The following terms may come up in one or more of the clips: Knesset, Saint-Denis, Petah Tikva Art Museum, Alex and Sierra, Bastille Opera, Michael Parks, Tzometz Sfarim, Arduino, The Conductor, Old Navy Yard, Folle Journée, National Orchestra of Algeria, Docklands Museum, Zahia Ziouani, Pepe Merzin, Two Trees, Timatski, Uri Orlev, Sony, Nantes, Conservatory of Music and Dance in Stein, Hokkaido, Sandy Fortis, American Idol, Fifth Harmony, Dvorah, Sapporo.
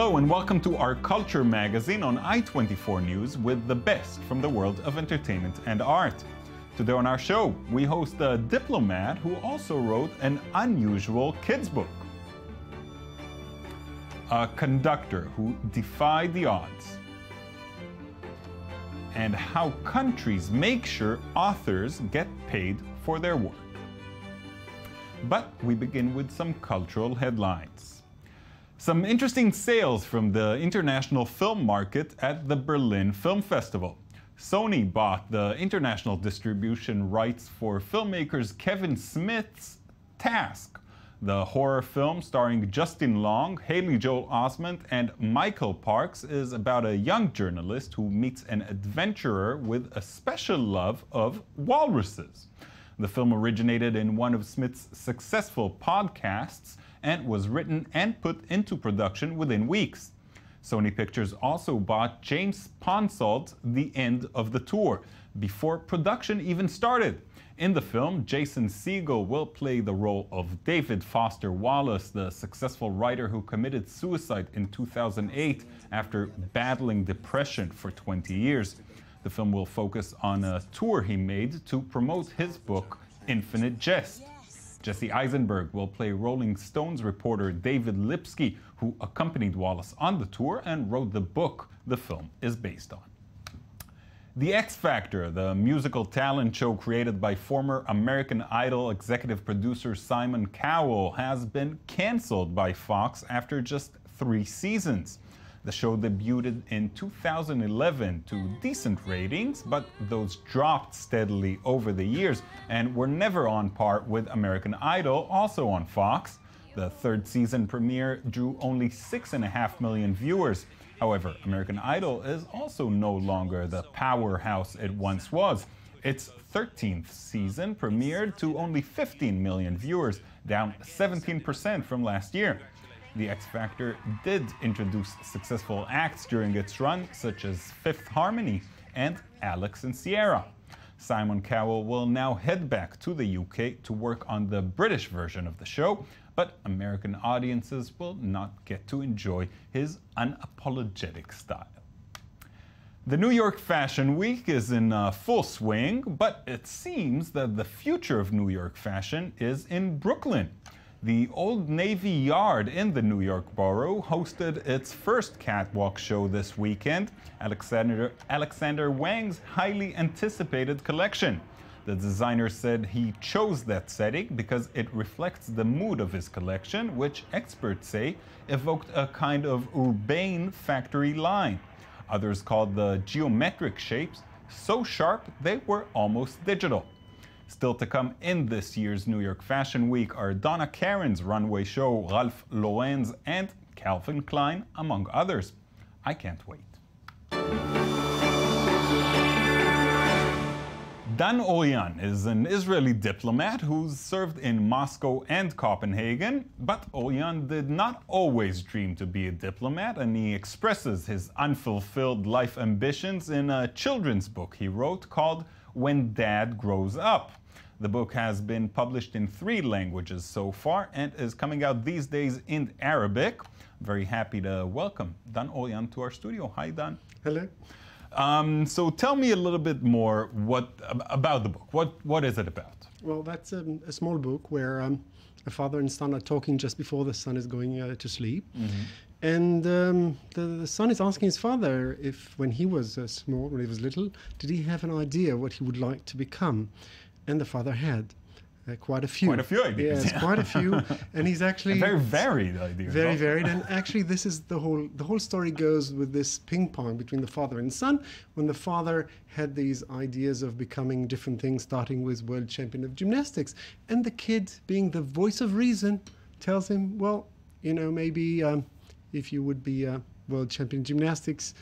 Hello and welcome to our Culture Magazine on i24 News with the best from the world of entertainment and art. Today on our show, we host a diplomat who also wrote an unusual kids book. A conductor who defied the odds. And how countries make sure authors get paid for their work. But we begin with some cultural headlines. Some interesting sales from the international film market at the Berlin Film Festival. Sony bought the international distribution rights for filmmakers Kevin Smith's Task, the horror film starring Justin Long, Haley Joel Osmond, and Michael Parks is about a young journalist who meets an adventurer with a special love of walruses. The film originated in one of Smith's successful podcasts and was written and put into production within weeks. Sony Pictures also bought James Ponsolt's The End of the Tour before production even started. In the film, Jason Segel will play the role of David Foster Wallace, the successful writer who committed suicide in 2008 after battling depression for 20 years. The film will focus on a tour he made to promote his book, Infinite Jest. Jesse Eisenberg will play Rolling Stones reporter David Lipsky, who accompanied Wallace on the tour and wrote the book the film is based on. The X Factor, the musical talent show created by former American Idol executive producer Simon Cowell, has been canceled by Fox after just 3 seasons. The show debuted in 2011 to decent ratings, but those dropped steadily over the years and were never on par with American Idol, also on Fox. The third season premiere drew only 6.5 million viewers. However, American Idol is also no longer the powerhouse it once was. Its 13th season premiered to only 15 million viewers, down 17% from last year. The X Factor did introduce successful acts during its run, such as Fifth Harmony and Alex and Sierra. Simon Cowell will now head back to the UK to work on the British version of the show, but American audiences will not get to enjoy his unapologetic style. The New York Fashion Week is in full swing, but it seems that the future of New York fashion is in Brooklyn. The Old Navy Yard in the New York borough hosted its first catwalk show this weekend, Alexander Wang's highly anticipated collection. The designer said he chose that setting because it reflects the mood of his collection, which experts say evoked a kind of urbane factory line. Others called the geometric shapes so sharp they were almost digital. Still to come in this year's New York Fashion Week are Donna Karen's runway show, Ralph Lauren's, and Calvin Klein, among others. I can't wait. Dan Oryan is an Israeli diplomat who's served in Moscow and Copenhagen, but Oryan did not always dream to be a diplomat, and he expresses his unfulfilled life ambitions in a children's book he wrote called When Dad Grows Up. The book has been published in 3 languages so far and is coming out these days in Arabic. I'm very happy to welcome Dan Oryan to our studio. Hi, Dan. Hello. So tell me a little bit more about the book. What is it about? Well, that's a small book where a father and son are talking just before the son is going to sleep. Mm-hmm. And the son is asking his father if, when he was small, when he was little, did he have an idea what he would like to become? And the father had quite a few. Quite a few ideas. Yes, yeah. Quite a few. And he's actually... And very varied ideas. Very varied. And actually, this is the whole story goes with this ping pong between the father and son, when the father had these ideas of becoming different things, starting with world champion of gymnastics. And the kid, being the voice of reason, tells him, well, you know, maybe if you would be a world champion in gymnastics,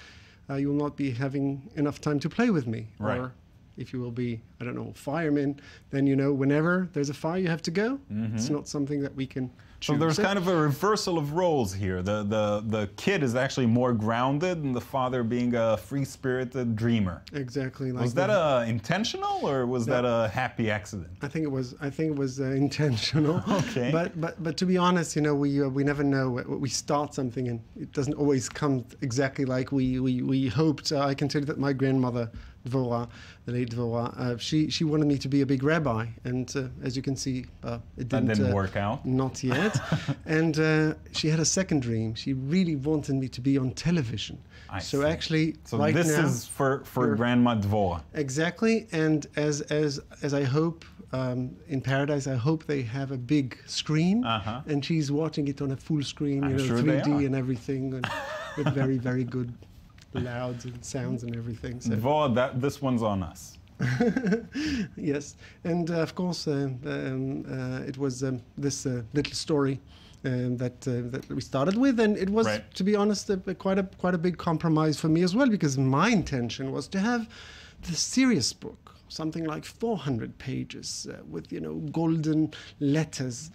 you will not be having enough time to play with me. Right. Or If you will be, I don't know, firemen, then you know whenever there's a fire you have to go. Mm-hmm. It's not something that we can choose. So there's kind of a reversal of roles here. The kid is actually more grounded and the father being a free-spirited dreamer. Exactly. Like was that intentional or was that a happy accident? I think it was intentional. Okay. But to be honest, you know, we never know. We start something and it doesn't always come exactly like we hoped. I can tell you that my grandmother, Dvorah, the late Dvorah, she wanted me to be a big rabbi, and as you can see, it didn't work out. Not yet. And she had a second dream. She really wanted me to be on television. I see. Actually, so right this now, is for Grandma Dvorah. Exactly, and as I hope in paradise, I hope they have a big screen, and she's watching it on a full screen, you know, sure 3D and everything, and with very very good. Louds and sounds and everything. So. Dvorah, this one's on us. Yes, and of course, it was this little story that we started with, and it was, to be honest, quite a big compromise for me as well, because my intention was to have the serious book, something like 400 pages with golden letters.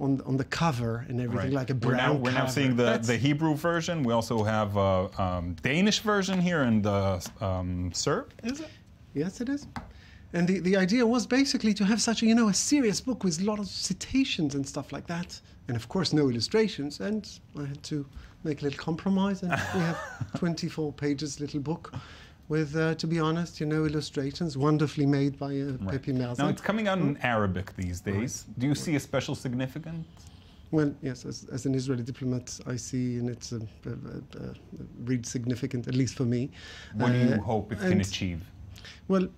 On the cover and everything, like a brown We're now seeing the Hebrew version. We also have a Danish version here and Serb, is it? Yes, it is. And the idea was basically to have such a, a serious book with a lot of citations and stuff like that. And of course, no illustrations. And I had to make a little compromise. And we have 24 pages little book. With, to be honest, illustrations wonderfully made by Pepe Merzin. Now, it's coming out in Arabic these days. Do you see a special significance? Well, yes, as an Israeli diplomat, I see in it real significant, at least for me. What do you hope it can achieve? Well,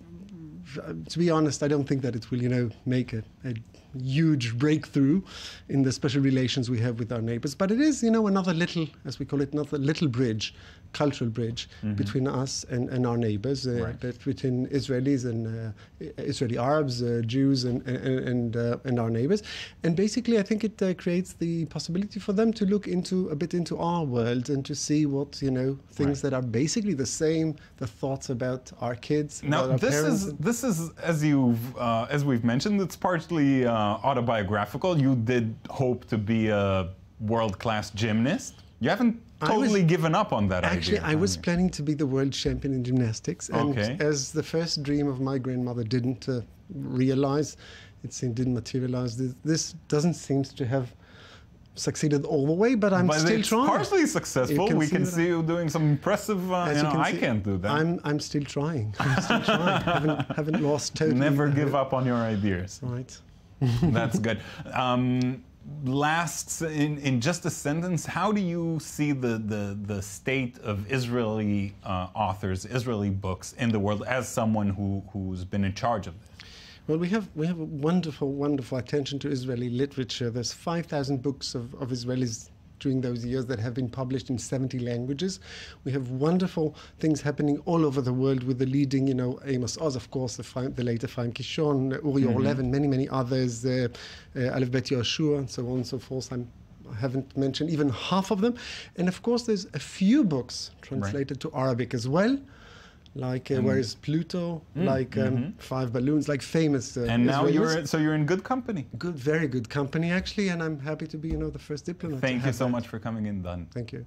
to be honest, I don't think that it will, make a huge breakthrough in the special relations we have with our neighbors. But it is, another little, as we call it, another little bridge, cultural bridge between us and our neighbors, between Israelis and Israeli Arabs, Jews, and our neighbors. And basically, I think it creates the possibility for them to look a bit into our world and to see what, things that are basically the same, the thoughts about our kids, now, about our parents. This is, as we've mentioned, it's partly autobiographical. You did hope to be a world-class gymnast. You haven't totally given up on that idea. Actually, I was planning to be the world champion in gymnastics. And as the first dream of my grandmother didn't realize, it didn't materialize, this doesn't seem to have succeeded all the way, but I'm still trying. It's partially successful. We can see you doing some impressive. I can't do that. I'm still trying. Haven't lost totally. Never give up on your ideas. Right. That's good. Last, in just a sentence, how do you see the state of Israeli authors, Israeli books in the world, as someone who's been in charge of this? Well, we have a wonderful, wonderful attention to Israeli literature. There's 5,000 books of Israelis during those years that have been published in 70 languages. We have wonderful things happening all over the world with the leading, Amos Oz, of course, the later Frank Kishon, Uri Orlev, and many, many others, Aleph Bet-Yehoshua, and so on and so forth. I haven't mentioned even half of them. And, of course, there's a few books translated to Arabic as well. Like Where Is Pluto? Like Five Balloons? Like famous. And now you're in good company. Good, very good company actually, and I'm happy to be the first diplomat. Thank you so much for coming in, Dan. Thank you.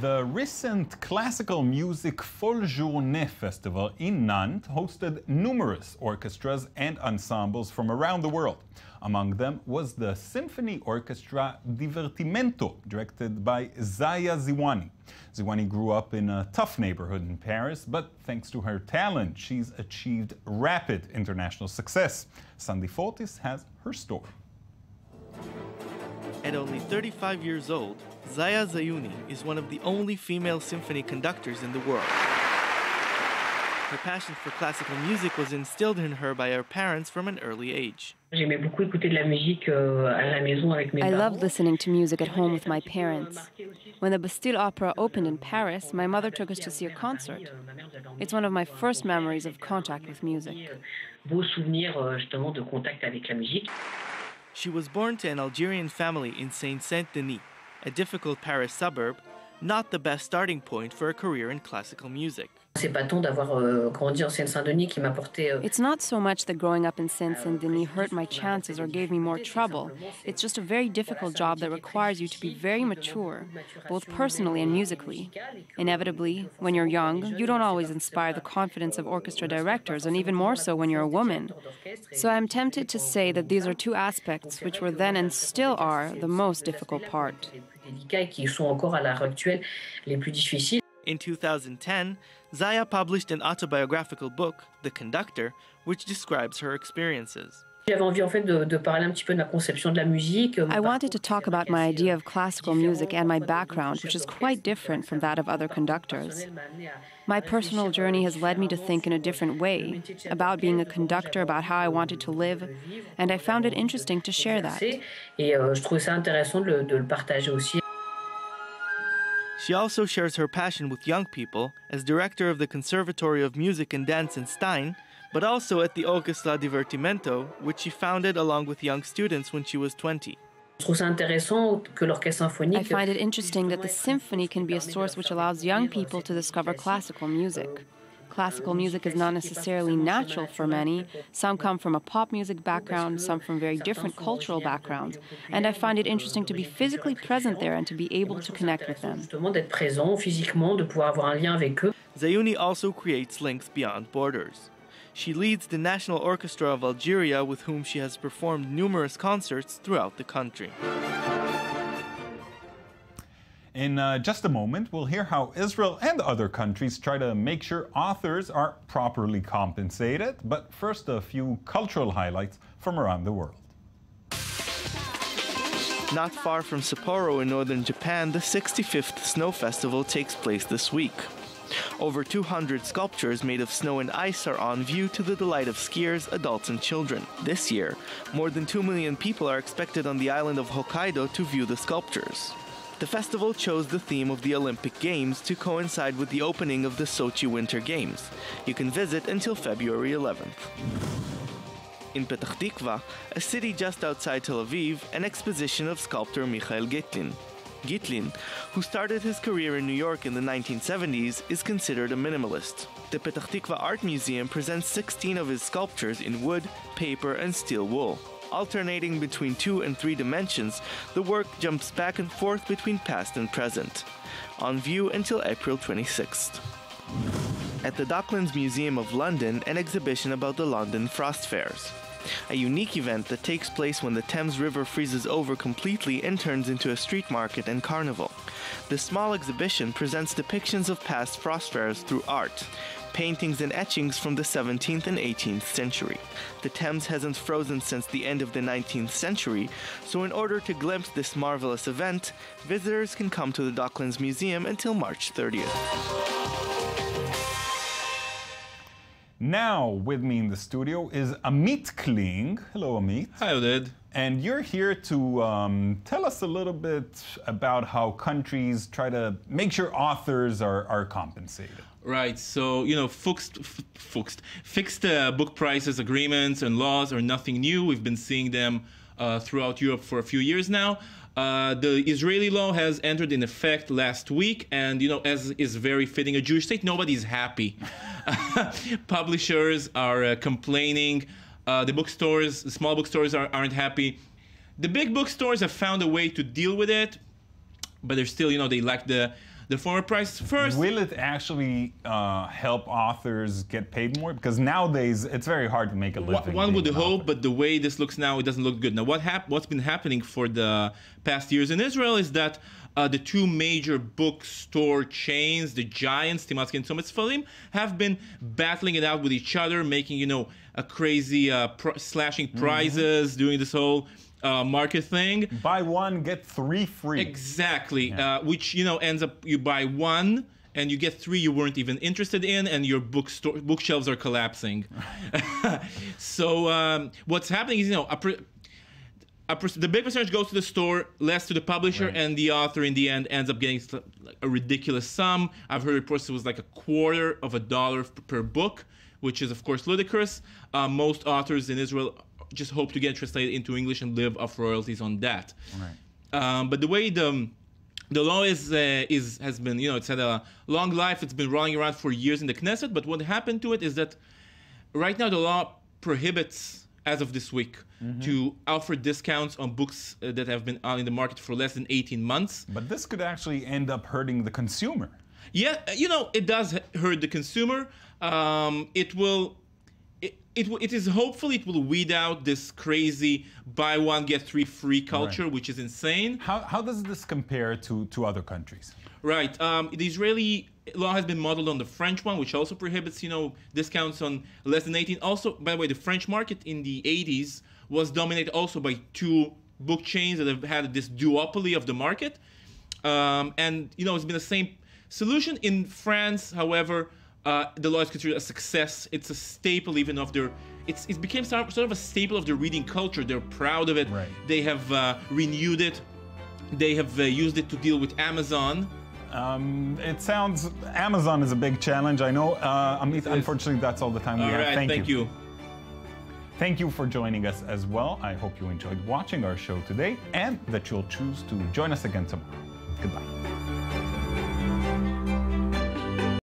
The recent classical music Folle Journée festival in Nantes hosted numerous orchestras and ensembles from around the world. Among them was the Symphony Orchestra Divertimento, directed by Zahia Ziouani. Ziouani grew up in a tough neighborhood in Paris, but thanks to her talent, she's achieved rapid international success. Sandy Fortis has her story. At only 35 years old, Zahia Ziouani is one of the only female symphony conductors in the world. Her passion for classical music was instilled in her by her parents from an early age. I loved listening to music at home with my parents. When the Bastille Opera opened in Paris, my mother took us to see a concert. It's one of my first memories of contact with music. She was born to an Algerian family in Saint-Denis, a difficult Paris suburb not the best starting point for a career in classical music. It's not so much that growing up in Saint-Denis hurt my chances or gave me more trouble. It's just a very difficult job that requires you to be very mature, both personally and musically. Inevitably, when you're young, you don't always inspire the confidence of orchestra directors, and even more so when you're a woman. So I'm tempted to say that these are two aspects which were then and still are the most difficult part. In 2010, Zahia published an autobiographical book, The Conductor, which describes her experiences. I wanted to talk about my idea of classical music and my background, which is quite different from that of other conductors. My personal journey has led me to think in a different way, about being a conductor, about how I wanted to live, and I found it interesting to share that. She also shares her passion with young people as director of the Conservatory of Music and Dance in Stein, but also at the Orchestra Divertimento, which she founded along with young students when she was 20. I find it interesting that the symphony can be a source which allows young people to discover classical music. Classical music is not necessarily natural for many. Some come from a pop music background, some from very different cultural backgrounds. And I find it interesting to be physically present there and to be able to connect with them. Ziouani also creates links beyond borders. She leads the National Orchestra of Algeria, with whom she has performed numerous concerts throughout the country. In just a moment, we'll hear how Israel and other countries try to make sure authors are properly compensated. But first, a few cultural highlights from around the world. Not far from Sapporo in northern Japan, the 65th Snow Festival takes place this week. Over 200 sculptures made of snow and ice are on view to the delight of skiers, adults and children. This year, more than 2 million people are expected on the island of Hokkaido to view the sculptures. The festival chose the theme of the Olympic Games to coincide with the opening of the Sochi Winter Games. You can visit until February 11th. In Petah Tikva, a city just outside Tel Aviv, an exposition of sculptor Michael Gitlin. Gitlin, who started his career in New York in the 1970s, is considered a minimalist. The Petah Tikva Art Museum presents 16 of his sculptures in wood, paper, and steel wool. Alternating between 2 and 3 dimensions, the work jumps back and forth between past and present. On view until April 26th. At the Docklands Museum of London, an exhibition about the London Frost Fairs. A unique event that takes place when the Thames River freezes over completely and turns into a street market and carnival. This small exhibition presents depictions of past frost fairs through art, paintings and etchings from the 17th and 18th century. The Thames hasn't frozen since the end of the 19th century, so in order to glimpse this marvelous event, visitors can come to the Docklands Museum until March 30th. Now with me in the studio is Amit Kling. Hello, Amit. Hi, Oded. And you're here to tell us a little bit about how countries try to make sure authors are compensated. Right. So, you know, fixed book prices agreements and laws are nothing new. We've been seeing them throughout Europe for a few years now. The Israeli law has entered in effect last week, and, you know, as is very fitting a Jewish state, nobody's happy. Publishers are complaining. The bookstores, the small bookstores aren't happy. The big bookstores have found a way to deal with it, but they're still, you know, they lack the former price first. Will it actually help authors get paid more? Because nowadays, it's very hard to make a living. One would hope, but the way this looks now, it doesn't look good. Now, what's been happening for the past years in Israel is that the two major bookstore chains, the giants, Timatski and Tzometz Sfarim, have been battling it out with each other, making, you know, a crazy slashing prices, doing this whole market thing. Buy one, get 3 free. Exactly, yeah. Which, you know, ends up you buy 1 and you get 3 you weren't even interested in, and your bookshelves are collapsing. So what's happening is, you know, the big percentage goes to the store, less to the publisher, right. And the author in the end ends up getting a ridiculous sum. I've heard reports it was like $0.25 per book, which is of course ludicrous. Most authors in Israel just hope to get translated into English and live off royalties on that. Right. But the way the The law has been, you know, it's had a long life. It's been rolling around for years in the Knesset. But what happened to it is that right now the law prohibits, as of this week, to offer discounts on books that have been out in the market for less than 18 months. But this could actually end up hurting the consumer. Yeah, you know, it does hurt the consumer. It is hopefully it will weed out this crazy buy one get three free culture, right, which is insane. How does this compare to other countries? Right. The Israeli law has been modeled on the French one, which also prohibits, you know, discounts on less than 18. Also, by the way, the French market in the 80s was dominated also by two book chains that have had this duopoly of the market. And, you know, it's been the same solution. In France, however, the law is considered a success. It's a staple even of their... It became sort of a staple of their reading culture. They're proud of it. Right. They have renewed it. They have used it to deal with Amazon. It sounds... Amazon is a big challenge, I know. Amit, unfortunately, that's all the time we have. Right, thank you. Thank you for joining us as well. I hope you enjoyed watching our show today and that you'll choose to join us again tomorrow. Goodbye.